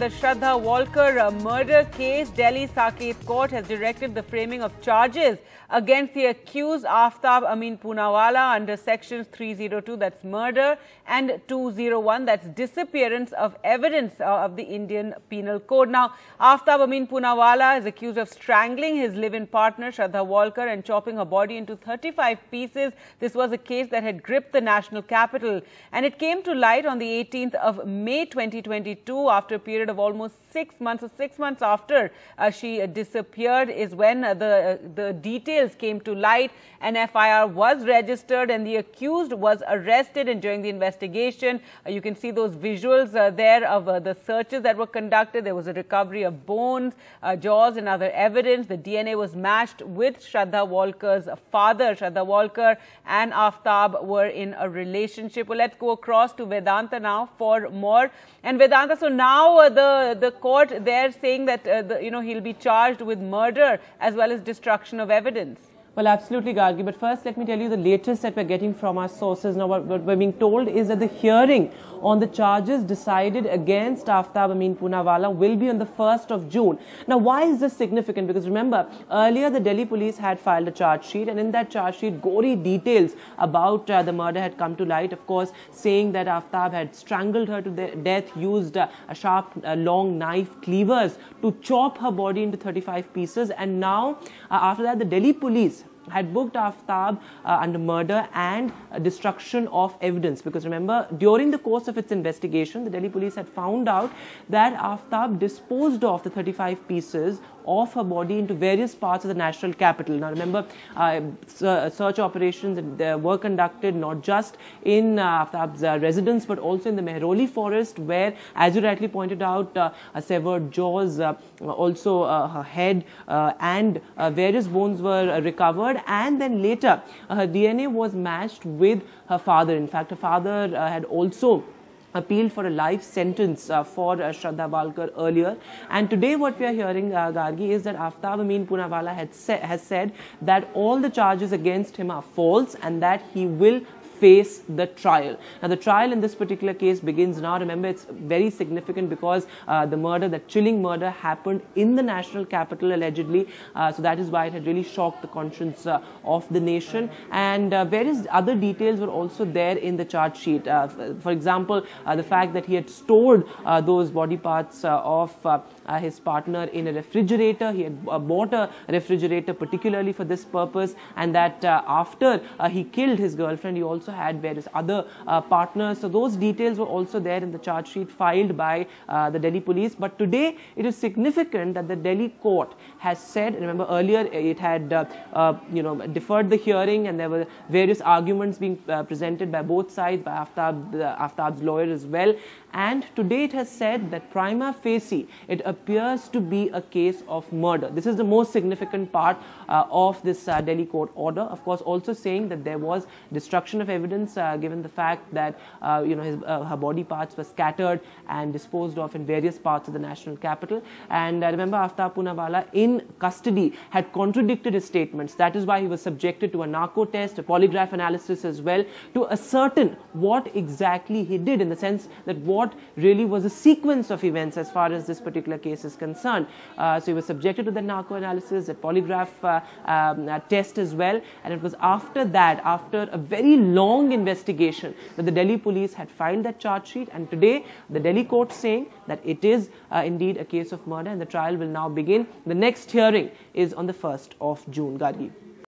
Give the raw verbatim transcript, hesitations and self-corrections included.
The Shraddha Walkar murder case, Delhi Saket court has directed the framing of charges against the accused Aftab Amin Poonawala under sections three oh two, that's murder, and two oh one, that's disappearance of evidence of the Indian Penal Code. Now, Aftab Amin Poonawala is accused of strangling his live-in partner Shraddha Walkar and chopping her body into thirty-five pieces. This was a case that had gripped the national capital, and it came to light on the eighteenth of May twenty twenty-two after a period of almost six months, or six months after uh, she uh, disappeared is when uh, the, uh, the details came to light. An F I R was registered and the accused was arrested, and during the investigation, uh, you can see those visuals uh, there of uh, the searches that were conducted. There was a recovery of bones, uh, jaws and other evidence. The D N A was matched with Shraddha Walkar's father. Shraddha Walkar and Aftab were in a relationship. Well, let's go across to Vedanta now for more. And Vedanta, so now uh, The, the court there saying that, uh, the, you know, he'll be charged with murder as well as destruction of evidence. Well, absolutely, Gargi. But first, let me tell you the latest that we're getting from our sources. Now, what we're being told is that the hearing on the charges decided against Aftab Amin Poonawala will be on the first of June. Now, why is this significant? Because remember, earlier the Delhi police had filed a charge sheet, and in that charge sheet, gory details about uh, the murder had come to light. Of course, saying that Aftab had strangled her to death, used uh, a sharp, uh, long knife, cleavers to chop her body into thirty-five pieces. And now, uh, after that, the Delhi police had booked Aftab uh, under murder and uh, destruction of evidence, because remember, during the course of its investigation, the Delhi police had found out that Aftab disposed of the thirty-five pieces of her body into various parts of the national capital. Now remember, uh, search operations were conducted not just in uh, Aftab's uh, residence but also in the Mehroli forest, where, as you rightly pointed out, uh, uh, severed jaws, uh, also uh, her head uh, and uh, various bones were uh, recovered. And then later, uh, her D N A was matched with her father. In fact, her father uh, had also appealed for a life sentence uh, for uh, Shraddha Walkar earlier. And today what we are hearing, uh, Gargi, is that Aftab Amin Poonawala had sa has said that all the charges against him are false and that he will face the trial. Now, the trial in this particular case begins now. Remember, it's very significant because uh, the murder, that chilling murder, happened in the national capital allegedly. Uh, so that is why it had really shocked the conscience uh, of the nation. And uh, various other details were also there in the charge sheet. Uh, for example, uh, the fact that he had stored uh, those body parts uh, of uh, uh, his partner in a refrigerator. He had uh, bought a refrigerator particularly for this purpose, and that uh, after uh, he killed his girlfriend, he also had various other uh, partners. So those details were also there in the charge sheet filed by uh, the Delhi police. But today it is significant that the Delhi court has said, remember earlier it had uh, uh, you know deferred the hearing and there were various arguments being uh, presented by both sides, by Aftab, uh, Aftab's lawyer as well. And today it has said that prima facie it appears to be a case of murder. This is the most significant part uh, of this uh, Delhi court order. Of course, also saying that there was destruction of evidence, uh, given the fact that uh, you know his, uh, her body parts were scattered and disposed of in various parts of the national capital. And uh, remember, Aftab Poonawala in custody had contradicted his statements. That is why he was subjected to a narco test, a polygraph analysis as well, to ascertain what exactly he did, in the sense that what really was a sequence of events as far as this particular case is concerned. Uh, so he was subjected to the narco analysis, the polygraph uh, um, uh, test as well. And it was after that, after a very long long investigation, that the Delhi police had filed that charge sheet. And today the Delhi court saying that it is uh, indeed a case of murder, and the trial will now begin. The next hearing is on the first of June, Gargi.